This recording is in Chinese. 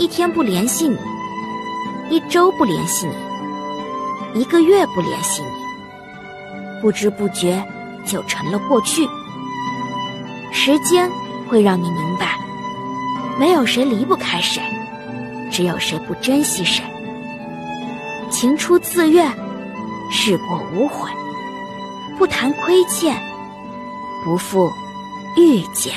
一天不联系你，一周不联系你，一个月不联系你，不知不觉就成了过去。时间会让你明白，没有谁离不开谁，只有谁不珍惜谁。情出自愿，事过无悔，不谈亏欠，不负遇见。